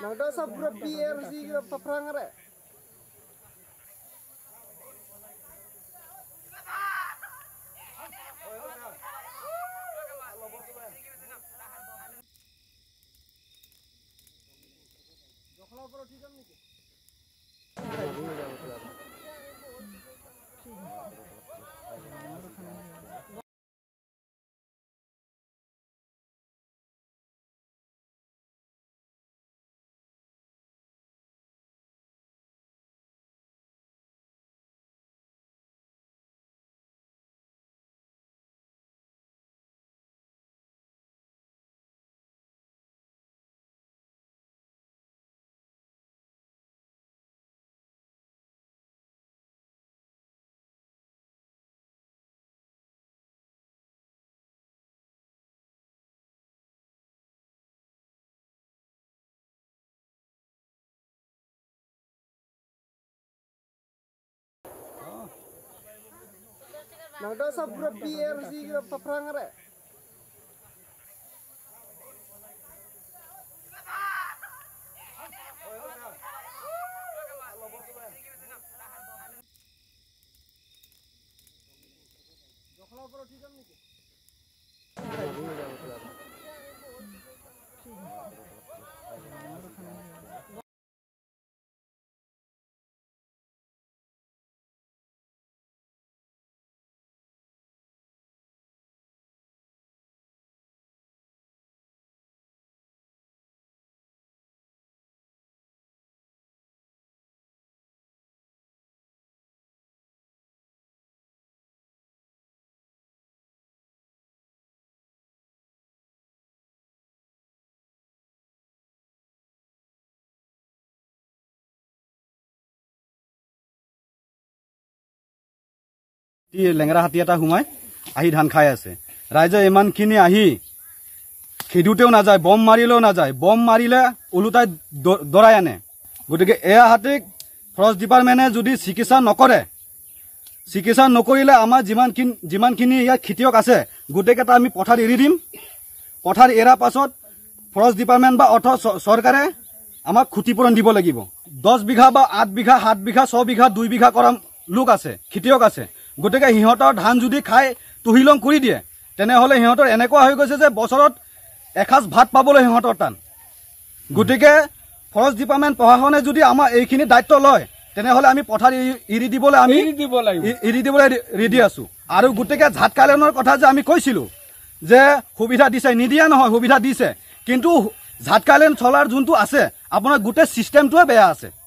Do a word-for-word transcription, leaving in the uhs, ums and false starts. Nada sabra P R C paprang re. Dokhala paro thik am niki. Nada sabra P R C paprang re. Dokhala paro thik am niki. लेंगरा हाथी एटा हुमाय आहि धान खाय आछे राइजे इमानखिनि आहि खेदुतेओ ना जाय बम मारिलेओ ना जाय बम मारिले उलुताय दराय आने गतिके एया हाथिक फरेस्ट डिपार्टमेन्टे जुदि चिकित्सा नकरे चिकित्सा नकरिले आमार जिमानखिनि जिमानखिनि इया खेतियक आछे गतिकेटा आमि पथार एरि दिम पथार एरा पाछत फरेस्ट डिपार्टमेन्ट बा अर्थ सरकारे आमाक क्षतिपूरण दिब लागिब दस बिघा बा आठ बिघा सात बिघा छह बिघा दो बिघा करम लोक आछे खेतियक आछे गोटे हिहतर धान जुदी खाई तुहिलंग कर दिए हिहतर एने बचर एसाज भात पा हिहतर टान गति के फरेस्ट डिपार्टमेंट प्रशासने जो आम ये दायित्व लय पथार इरी इरी रेडी आसो और गति के झाटकालन कथा कैसे सुविधा दी निदिया नविधा दी कि झाटकालन चलार जो आसे अपना गोटे सिस्टेमटे बेहतर